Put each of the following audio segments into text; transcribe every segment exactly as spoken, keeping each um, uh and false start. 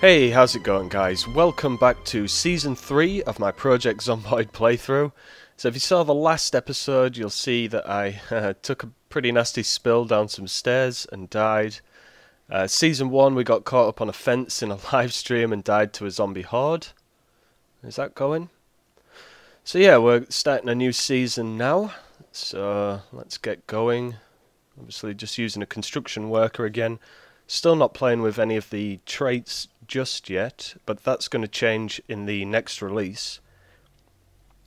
Hey, how's it going guys? Welcome back to Season three of my Project Zomboid playthrough. So if you saw the last episode, you'll see that I uh, took a pretty nasty spill down some stairs and died. Uh, season one, we got caught up on a fence in a live stream and died to a zombie horde. Is that going? So yeah, we're starting a new season now. So let's get going. Obviously just using a construction worker again. Still not playing with any of the traits just yet, but that's going to change in the next release.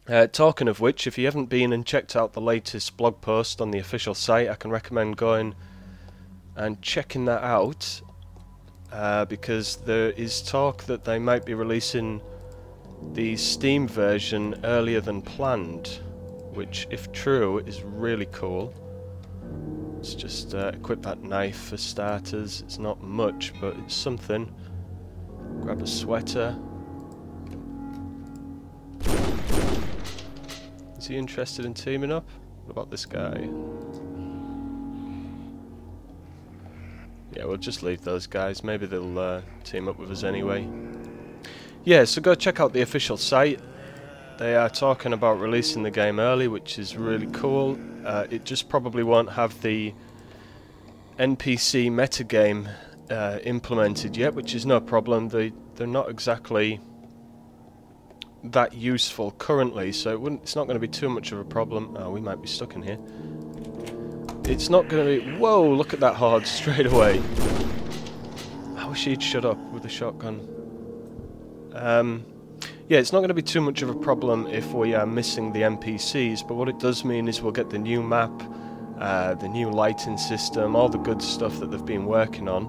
Uh, talking of which, if you haven't been and checked out the latest blog post on the official site, I can recommend going and checking that out, uh, because there is talk that they might be releasing the Steam version earlier than planned, which, if true, is really cool. Let's just uh, equip that knife for starters. It's not much, but it's something. Grab a sweater. Is he interested in teaming up? What about this guy? Yeah, we'll just leave those guys. Maybe they'll uh, team up with us anyway. Yeah, so go check out the official site. They are talking about releasing the game early, which is really cool. Uh, it just probably won't have the N P C metagame uh, implemented yet, which is no problem. They, they're not exactly that useful currently, so it wouldn't, it's not going to be too much of a problem. Oh, we might be stuck in here. It's not going to be... Whoa, look at that horde straight away. I wish he'd shut up with the shotgun. Um... Yeah, it's not going to be too much of a problem if we are missing the N P Cs, but what it does mean is we'll get the new map, uh, the new lighting system, all the good stuff that they've been working on,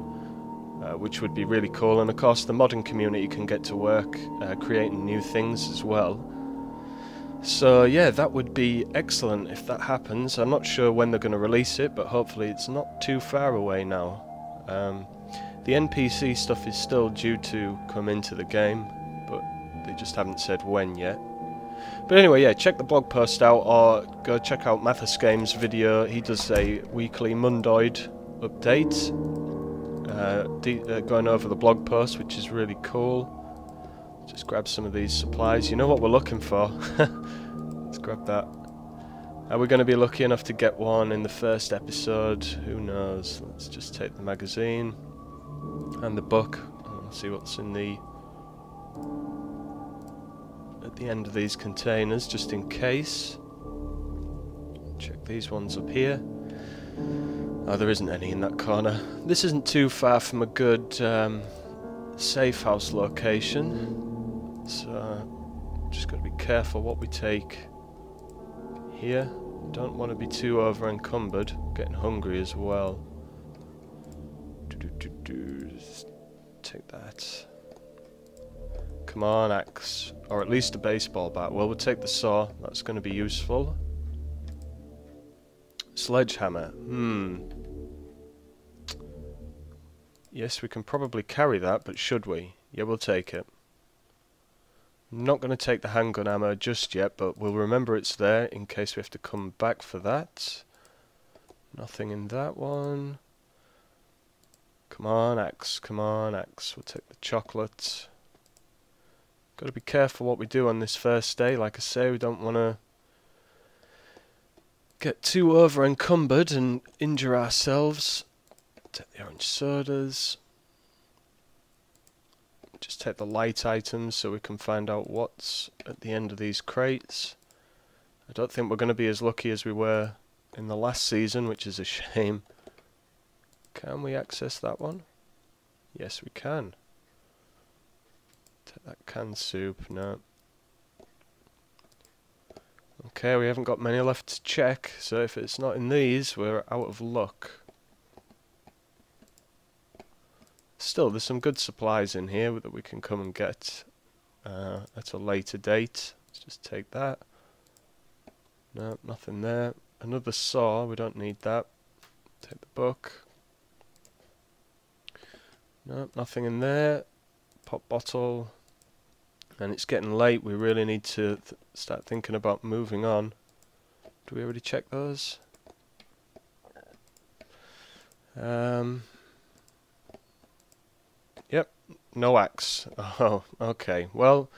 uh, which would be really cool. And of course the modding community can get to work uh, creating new things as well. So yeah, that would be excellent if that happens. I'm not sure when they're going to release it, but hopefully it's not too far away now. Um, the N P C stuff is still due to come into the game. They just haven't said when yet. But anyway, yeah, check the blog post out or go check out Mathis Games' video. He does a weekly Mundoid update, uh, uh, going over the blog post, which is really cool. Just grab some of these supplies. You know what we're looking for. Let's grab that. Are we going to be lucky enough to get one in the first episode? Who knows? Let's just take the magazine and the book. Let's see what's in the... at the end of these containers, just in case. Check these ones up here. Oh, there isn't any in that corner. This isn't too far from a good um, safe house location, so just got to be careful what we take here. Don't want to be too over encumbered. Getting hungry as well. Do-do-do-do. Just take that. Come on, axe. Or at least a baseball bat. Well, we'll take the saw. That's going to be useful. Sledgehammer. Hmm. Yes, we can probably carry that, but should we? Yeah, we'll take it. I'm not going to take the handgun ammo just yet, but we'll remember it's there in case we have to come back for that. Nothing in that one. Come on, axe. Come on, axe. We'll take the chocolate. Got to be careful what we do on this first day. Like I say, we don't want to get too over encumbered and injure ourselves. Take the orange sodas. Just take the light items so we can find out what's at the end of these crates. I don't think we're going to be as lucky as we were in the last season, which is a shame. Can we access that one? Yes, we can. Take that canned soup, no. Okay, we haven't got many left to check, so if it's not in these, we're out of luck. Still, there's some good supplies in here that we can come and get uh, at a later date. Let's just take that. No, nothing there. Another saw, we don't need that. Take the book. No, nothing in there. Pop bottle. And it's getting late, we really need to th start thinking about moving on. Do we already check those? Um, yep, No axe. Oh, okay. Well,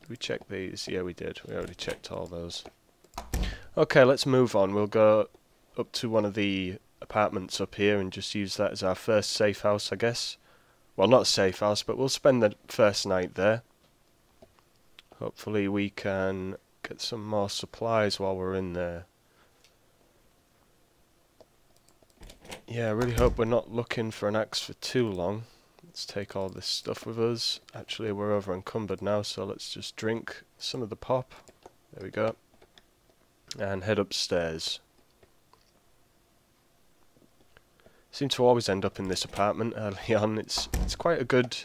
did we check these? Yeah, we did. We already checked all those. Okay, let's move on. We'll go up to one of the apartments up here and just use that as our first safe house, I guess. Well, not safe house, but we'll spend the first night there. Hopefully we can get some more supplies while we're in there. Yeah, I really hope we're not looking for an axe for too long. Let's take all this stuff with us. Actually, we're over encumbered now, so let's just drink some of the pop. There we go. And head upstairs. Seem to always end up in this apartment early on. It's, it's quite a good...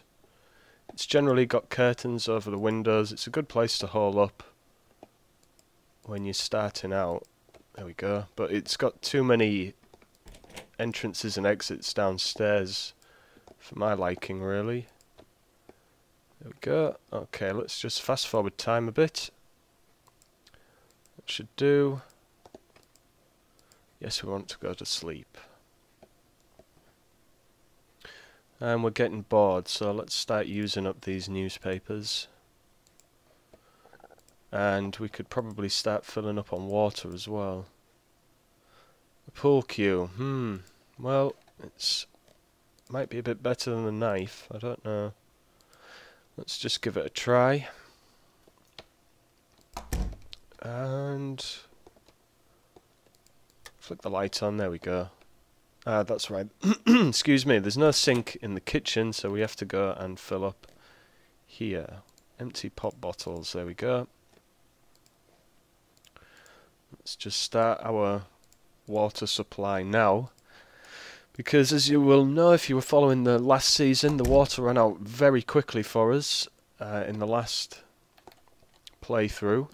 It's generally got curtains over the windows. It's a good place to hole up when you're starting out. There we go. But it's got too many entrances and exits downstairs for my liking, really. There we go. Okay, let's just fast forward time a bit. That should do. Yes, we want to go to sleep. And we're getting bored, so let's start using up these newspapers. And we could probably start filling up on water as well. A pool cue. Hmm. Well, it's might be a bit better than a knife. I don't know. Let's just give it a try. And flick the light on. There we go. Ah, uh, that's right. Excuse me. There's no sink in the kitchen, so we have to go and fill up here. Empty pop bottles. There we go. Let's just start our water supply now, because as you will know if you were following the last season, the water ran out very quickly for us uh, in the last playthrough.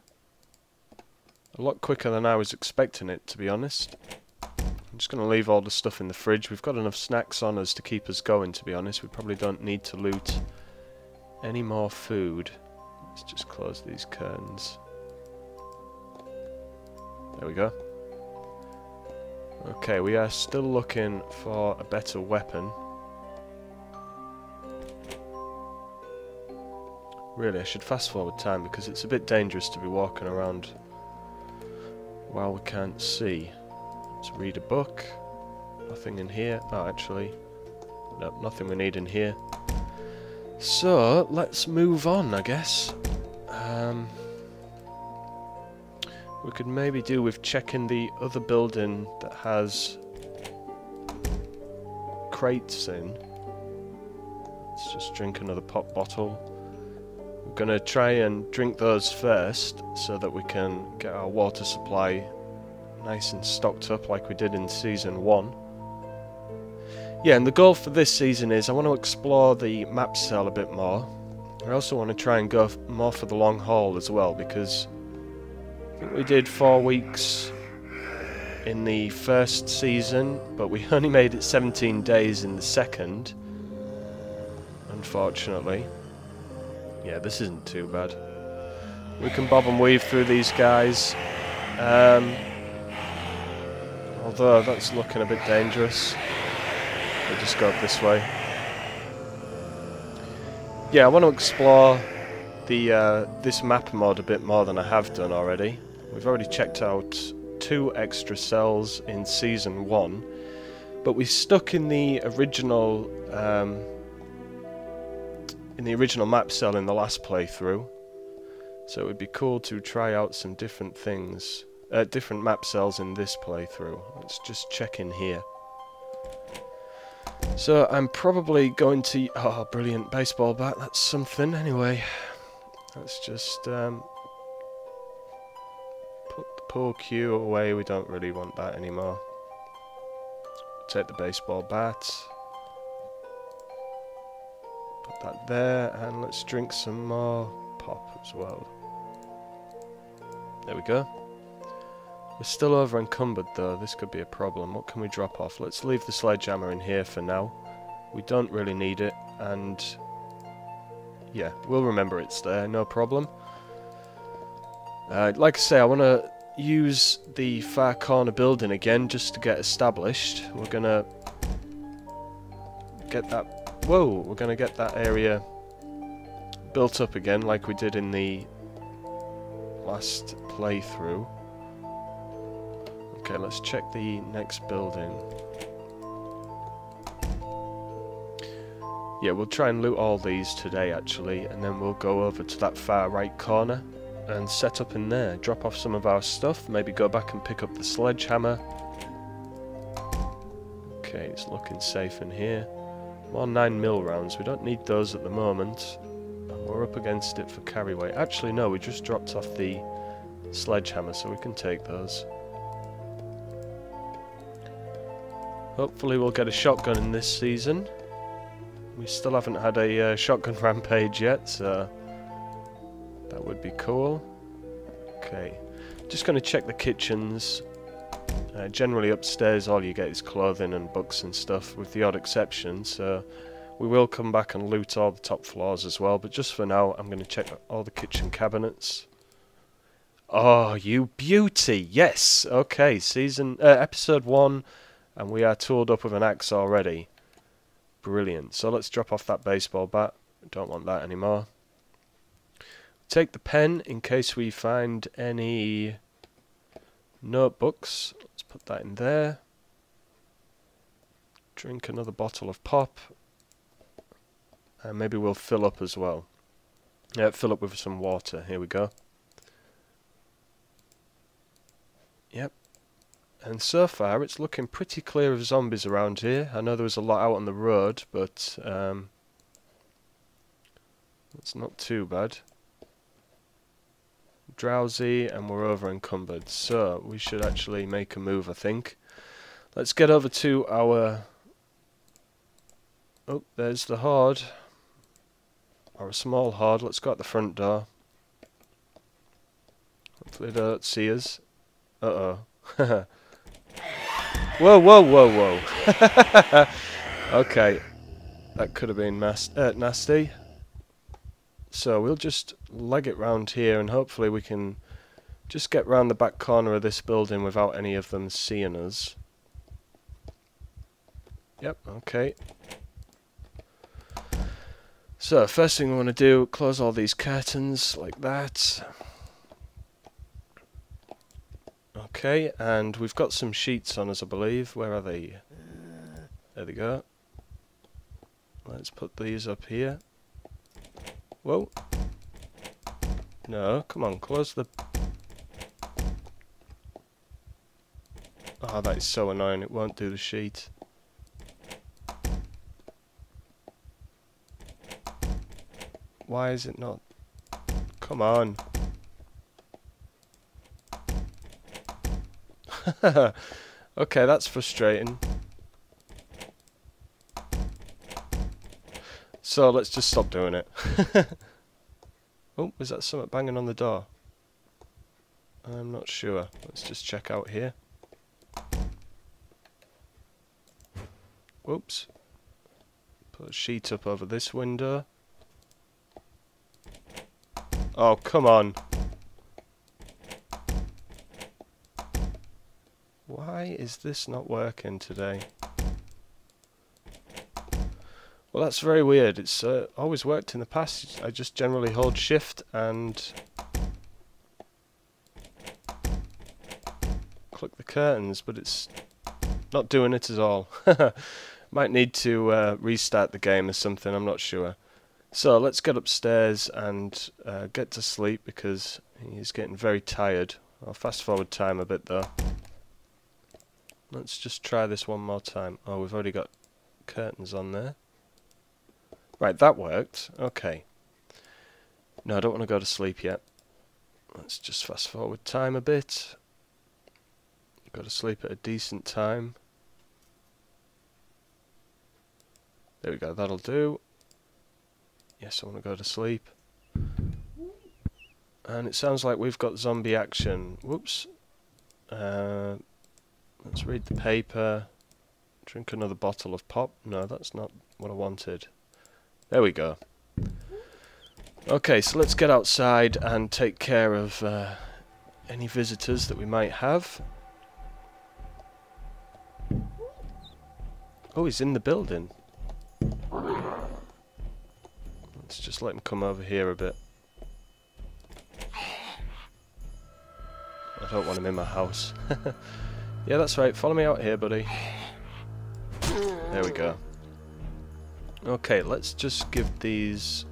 A lot quicker than I was expecting it, to be honest. I'm just going to leave all the stuff in the fridge. We've got enough snacks on us to keep us going, to be honest. We probably don't need to loot any more food. Let's just close these curtains. There we go. Okay, we are still looking for a better weapon. Really, I should fast forward time because it's a bit dangerous to be walking around while we can't see. Let's read a book. Nothing in here. Oh, actually, no, nothing we need in here. So, let's move on, I guess. Um, we could maybe do with checking the other building that has crates in. Let's just drink another pop bottle. We're going to try and drink those first so that we can get our water supply nice and stocked up like we did in season one. Yeah, and the goal for this season is I want to explore the map cell a bit more. I also want to try and go more for the long haul as well, because we did four weeks in the first season, but we only made it seventeen days in the second, unfortunately. Yeah, this isn't too bad. We can bob and weave through these guys, um, although that's looking a bit dangerous. We'll just go up this way. Yeah, I want to explore the uh, this map mod a bit more than I have done already. We've already checked out two extra cells in season one, but we stuck in the original um, in the original map cell in the last playthrough. So it would be cool to try out some different things, uh, different map cells in this playthrough. Let's just check in here. So I'm probably going to... Oh, brilliant baseball bat! That's something. Anyway, let's just um, put the pool cue away. We don't really want that anymore. Take the baseball bat. Put that there, and let's drink some more pop as well. There we go. We're still over encumbered though. This could be a problem. What can we drop off? Let's leave the sledgehammer in here for now. We don't really need it, and... yeah, we'll remember it's there, no problem. Uh, like I say, I want to use the far corner building again just to get established. We're going to get that Whoa, we're going to get that area built up again like we did in the last playthrough. Okay, let's check the next building. Yeah, we'll try and loot all these today actually, and then we'll go over to that far right corner and set up in there, drop off some of our stuff, maybe go back and pick up the sledgehammer. Okay, it's looking safe in here. More nine mil rounds, we don't need those at the moment. And we're up against it for carry weight. Actually no, we just dropped off the sledgehammer, so we can take those. Hopefully we'll get a shotgun in this season. We still haven't had a uh, shotgun rampage yet, so that would be cool. Okay, just going to check the kitchens. Uh, generally upstairs all you get is clothing and books and stuff, with the odd exception, so we will come back and loot all the top floors as well, but just for now I'm going to check all the kitchen cabinets. Oh, you beauty! Yes! Okay, season uh, episode one, and we are tooled up with an axe already. Brilliant. So let's drop off that baseball bat. Don't want that anymore. Take the pen in case we find any notebooks. Let's put that in there. Drink another bottle of pop. And maybe we'll fill up as well. Yeah, fill up with some water. Here we go. Yep. And so far, it's looking pretty clear of zombies around here. I know there was a lot out on the road, but um, it's not too bad. Drowsy, and we're over encumbered, so we should actually make a move, I think. Let's get over to our... Oh, there's the horde. Or a small horde. Let's go out the front door. Hopefully they don't see us. Uh-oh. Whoa, whoa, whoa, whoa. Okay. That could have been mas uh, nasty. So we'll just leg it round here, and hopefully we can just get round the back corner of this building without any of them seeing us. Yep, okay. So, first thing we want to do, close all these curtains like that. Okay, and we've got some sheets on us, I believe. Where are they? There they go. Let's put these up here. Whoa. No, come on, close the... Oh, that is so annoying. It won't do the sheet. Why is it not? Come on. Okay, that's frustrating. So let's just stop doing it. Oh, was that something banging on the door? I'm not sure. Let's just check out here. Whoops. Put a sheet up over this window. Oh, come on. Why is this not working today? Well, that's very weird. It's uh, always worked in the past. I just generally hold shift and click the curtains, but it's not doing it at all. Might need to uh, restart the game or something, I'm not sure. So let's get upstairs and uh, get to sleep, because he's getting very tired. I'll fast forward time a bit though. Let's just try this one more time. Oh, we've already got curtains on there. Right, that worked. Okay. No, I don't want to go to sleep yet. Let's just fast forward time a bit. Go to sleep at a decent time. There we go, that'll do. Yes, I want to go to sleep. And it sounds like we've got zombie action. Whoops. Uh, let's read the paper. Drink another bottle of pop. No, that's not what I wanted. There we go. Okay, so let's get outside and take care of uh, any visitors that we might have. Oh, he's in the building. Let's just let him come over here a bit. I don't want him in my house. Yeah, that's right. Follow me out here, buddy. There we go. Okay, let's just give these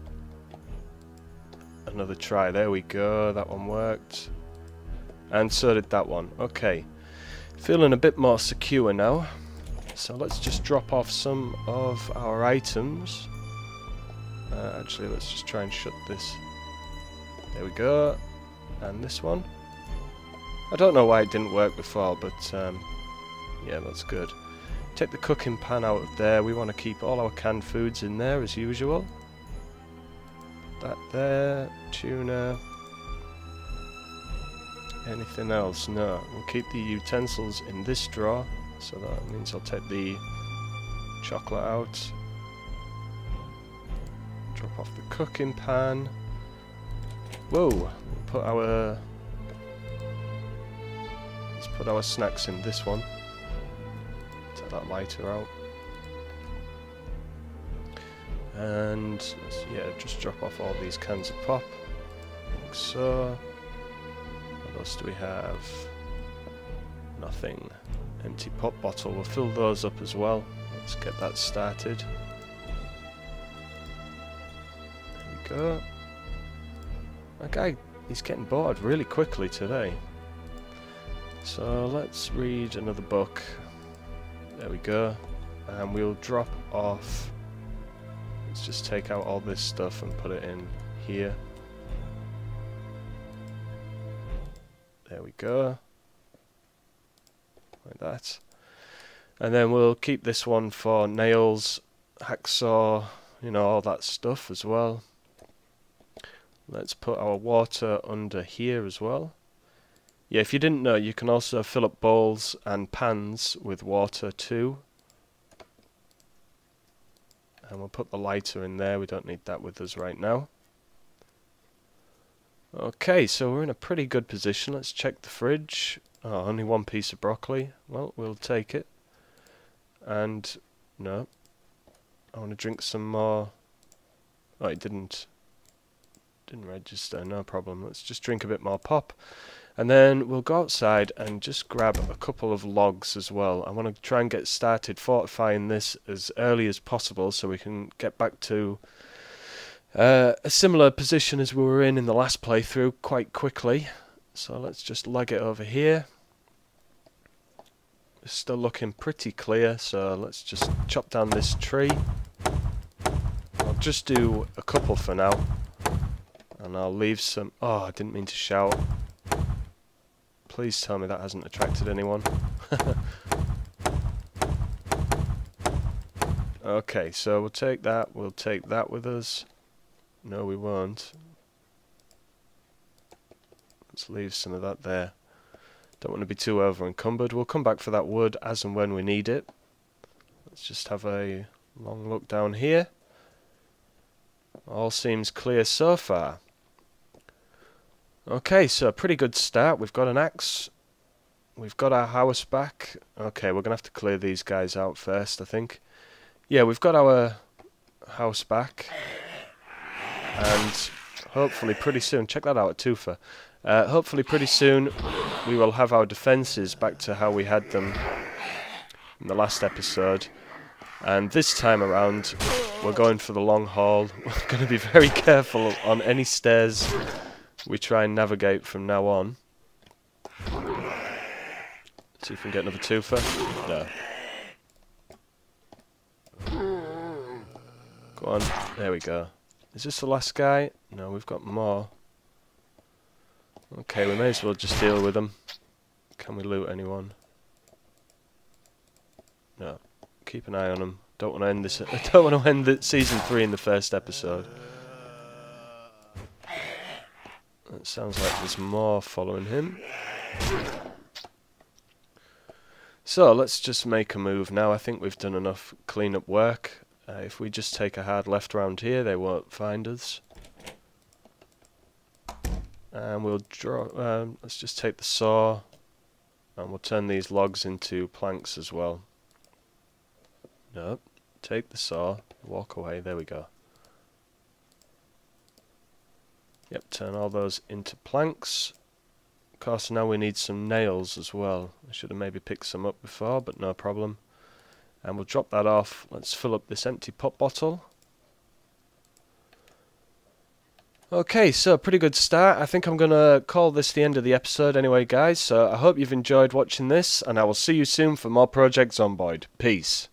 another try. There we go. That one worked. And so did that one. Okay. Feeling a bit more secure now. So let's just drop off some of our items. Uh, actually, let's just try and shut this. There we go. And this one. I don't know why it didn't work before, but um, yeah, that's good. Take the cooking pan out of there. We want to keep all our canned foods in there as usual. That there, tuna. Anything else? No. We'll keep the utensils in this drawer, so that means I'll take the chocolate out. Drop off the cooking pan. Whoa! We'll put our let's put our snacks in this one. Take that lighter out. And let's, yeah, just drop off all these cans of pop, like so. What else do we have? Nothing. Empty pop bottle. We'll fill those up as well. Let's get that started. There we go. That guy, he's getting bored really quickly today. So let's read another book. There we go. And we'll drop off. Let's just take out all this stuff and put it in here. There we go. Like that. And then we'll keep this one for nails, hacksaw, you know, all that stuff as well. Let's put our water under here as well. Yeah, if you didn't know, you can also fill up bowls and pans with water too. And we'll put the lighter in there. We don't need that with us right now. Okay, so we're in a pretty good position. Let's check the fridge. Oh, only one piece of broccoli. Well, we'll take it. And, no. I want to drink some more. Oh, it didn't. Didn't register. No problem. Let's just drink a bit more pop. And then we'll go outside and just grab a couple of logs as well. I want to try and get started fortifying this as early as possible so we can get back to uh, a similar position as we were in in the last playthrough quite quickly. So let's just lag it over here. It's still looking pretty clear, so let's just chop down this tree. I'll just do a couple for now. And I'll leave some... Oh, I didn't mean to shout. Please tell me that hasn't attracted anyone. Okay, so we'll take that. We'll take that with us. No, we won't. Let's leave some of that there. Don't want to be too over encumbered. We'll come back for that wood as and when we need it. Let's just have a long look down here. All seems clear so far. Okay, so pretty good start. We've got an axe. We've got our house back. Okay, we're going to have to clear these guys out first, I think. Yeah, we've got our house back. And hopefully pretty soon... Check that out at Tufa. Uh, hopefully pretty soon we will have our defences back to how we had them in the last episode. And this time around, we're going for the long haul. We're going to be very careful on any stairs we try and navigate from now on. See if we can get another twofer. No. Go on. There we go. Is this the last guy? No, we've got more. Okay, we may as well just deal with them. Can we loot anyone? No. Keep an eye on them. Don't want to end this. I don't want to end the season three in the first episode. It sounds like there's more following him. So let's just make a move now. I think we've done enough cleanup work. Uh, if we just take a hard left round here, they won't find us. And we'll draw. Um, let's just take the saw, and we'll turn these logs into planks as well. Nope. Take the saw. Walk away. There we go. Yep, turn all those into planks. Of course, now we need some nails as well. I should have maybe picked some up before, but no problem. And we'll drop that off. Let's fill up this empty pop bottle. Okay, so pretty good start. I think I'm going to call this the end of the episode anyway, guys. So I hope you've enjoyed watching this, and I will see you soon for more Project Zomboid. Peace.